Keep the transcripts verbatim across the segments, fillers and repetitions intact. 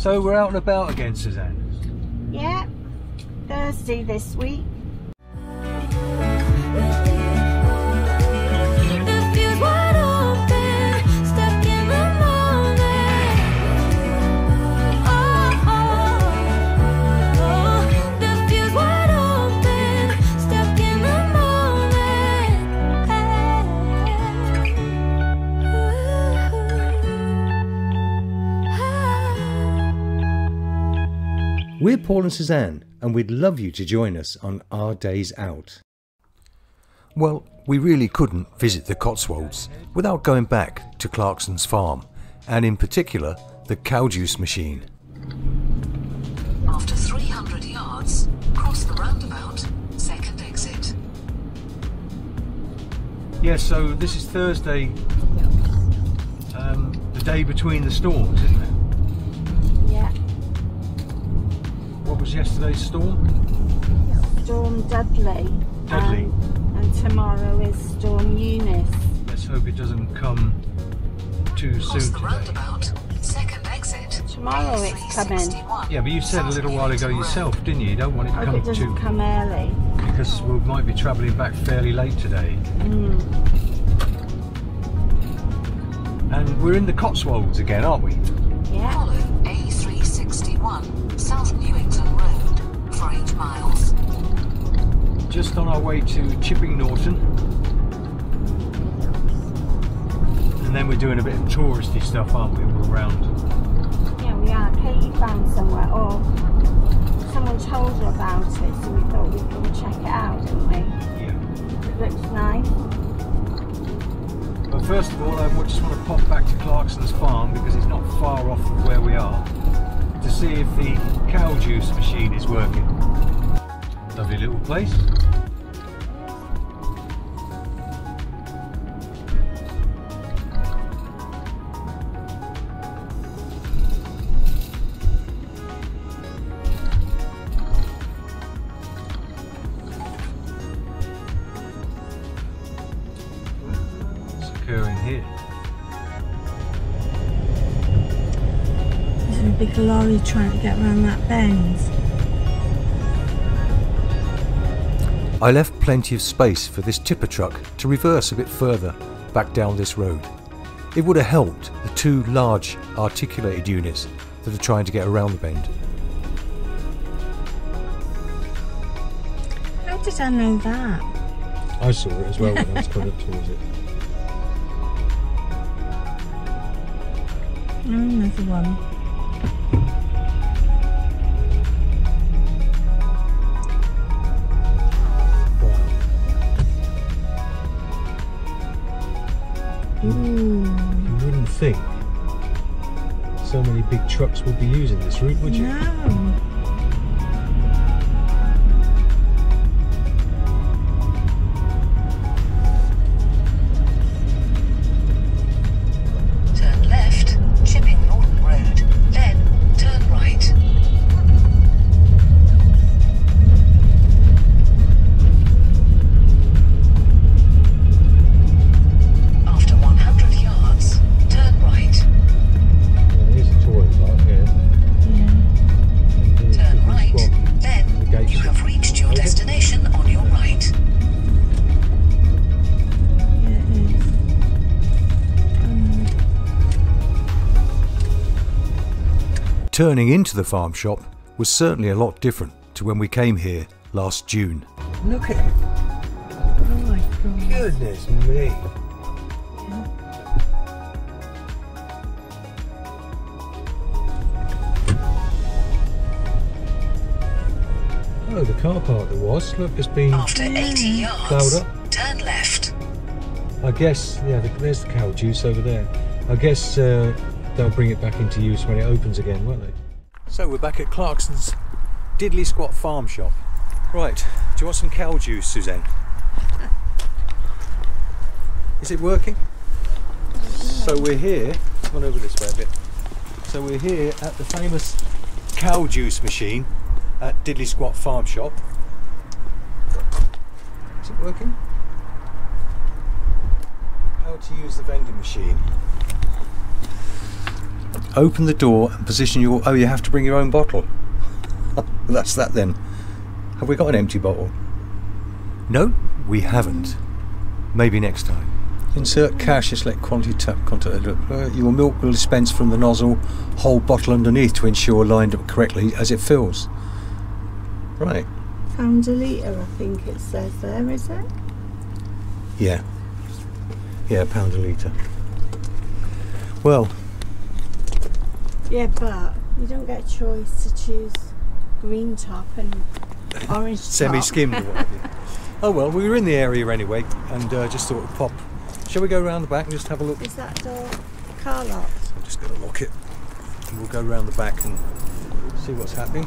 So we're out and about again, Suzanne? Yeah, Thursday this week. We're Paul and Suzanne, and we'd love you to join us on our days out. Well, we really couldn't visit the Cotswolds without going back to Clarkson's Farm, and in particular, the Cow Juice machine. After three hundred yards, cross the roundabout, second exit. Yes, yeah, so this is Thursday, um, the day between the storms, isn't it? What was yesterday's storm? Storm Dudley. Dudley. Um, and tomorrow is Storm Eunice. Let's hope it doesn't come too Cross soon. The roundabout, second exit. Tomorrow it's coming. Yeah, but you said a little while ago yourself, didn't you? You don't want it to come it doesn't too come early. Because we might be travelling back fairly late today. Mm. And we're in the Cotswolds again, aren't we? Yeah. Follow A three sixty-one, South Newington Road, for eight miles. Just on our way to Chipping Norton. And then we're doing a bit of touristy stuff, aren't we? We're around. Yeah, we are. Katie found somewhere, or someone told her about it, so we thought we'd go check it out, didn't we? Yeah. It looks nice. But first of all, I just want to pop back to Clarkson's Farm because it's not far off of where we are, to see if the Cow Juice machine is working. Lovely little place. Big lorry trying to get around that bend. I left plenty of space for this tipper truck to reverse a bit further back down this road. It would have helped the two large articulated units that are trying to get around the bend. How did I know that? I saw it as well when I was coming up towards it. Another one. Ooh. You wouldn't think so many big trucks would be using this route, would you? No. Turn left, Chipping Norton Road, then turn right. Turning into the farm shop was certainly a lot different to when we came here last June. Look at it. Oh my God. Goodness me. Yeah. Oh, the car park there was. Look, it's been After eighty yards, plowed up. Turn left. I guess, yeah, there's the Cow Juice over there. I guess... Uh, they'll bring it back into use when it opens again, won't they? So we're back at Clarkson's Diddly Squat Farm Shop. Right, do you want some Cow Juice, Suzanne? Is it working? Yeah. So we're here, come on over this way a bit. So we're here at the famous Cow Juice machine at Diddly Squat Farm Shop. Is it working? How to use the vending machine. open the door and position your... Oh, you have to bring your own bottle. That's that then. Have we got an empty bottle? No, we haven't. Maybe next time. Insert cash, just let quantity tap contact. Uh, your milk will dispense from the nozzle, hold bottle underneath to ensure lined up correctly as it fills. Right. Pound a litre, I think it says there, is it? Yeah. Yeah, pound a litre. Well. Yeah, but you don't get a choice to choose green top and orange top. Semi-skimmed or what have you. Oh well, we were in the area anyway, and uh, just thought it'd pop. Shall we go round the back and just have a look? Is that door car locked? I'm just going to lock it. And we'll go round the back and see what's happening.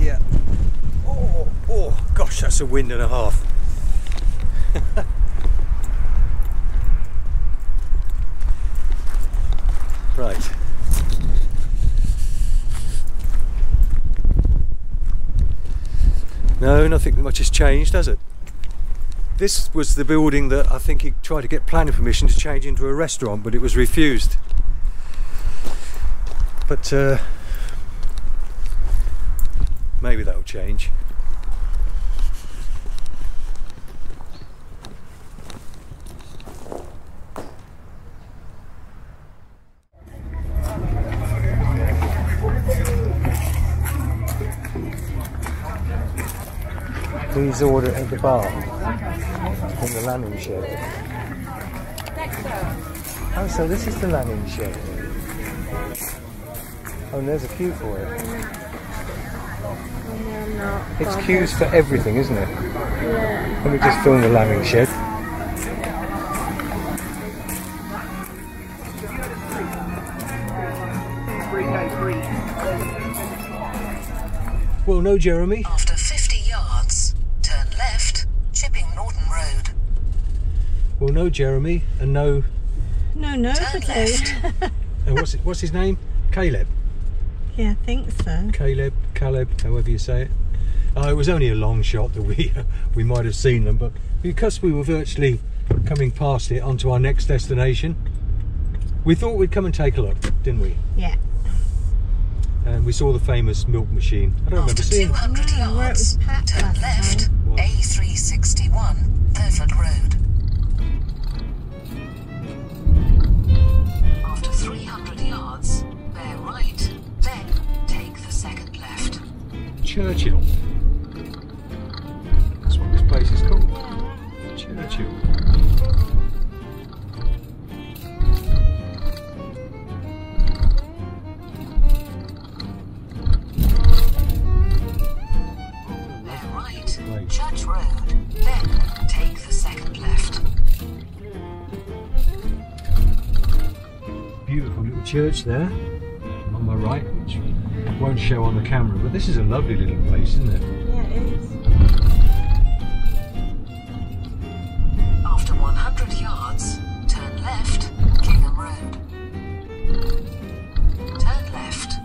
Yeah. Oh, oh, gosh, that's a wind and a half. Right. No, nothing much has changed, has it? This was the building that I think he tried to get planning permission to change into a restaurant, but it was refused. But uh, maybe that'll change. Please order at the bar in the landing shed. Oh, so this is the landing shed. Oh, and there's a queue for it. It's queues for everything, isn't it? Let me just film the landing shed. Well, no, Jeremy. Well, no Jeremy and no... No, no, but uh, what's, what's his name? Caleb? Yeah, I think so. Caleb, Caleb, however you say it. Uh, it was only a long shot that we uh, we might have seen them, but because we were virtually coming past it onto our next destination, we thought we'd come and take a look, didn't we? Yeah. And we saw the famous milk machine. I don't After remember seeing two hundred it. yards, no, it turn left, what? A three sixty-one, Burford Road. Churchill. That's what this place is called. Churchill. They're right. right. Church Road. Then take the second left. Beautiful little church there. On my right, which won't show on the camera, but this is a lovely little place, isn't it? Yeah, it is. After one hundred yards, turn left, Kingham Road. Turn left.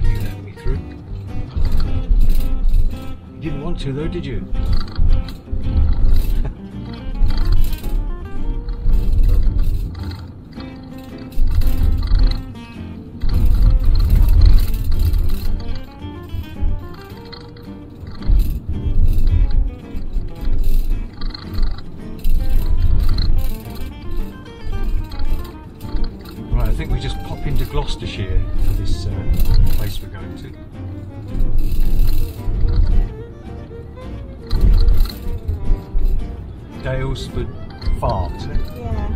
Can you let me through? You didn't want to though, did you? Gloucestershire for this uh, place we're going to. Dalesford Farm, is it? Yeah.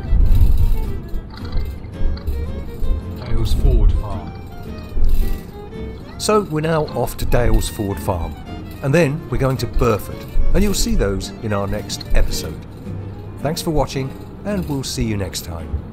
Dalesford Farm. So we're now off to Dalesford Farm, and then we're going to Burford, and you'll see those in our next episode. Thanks for watching, and we'll see you next time.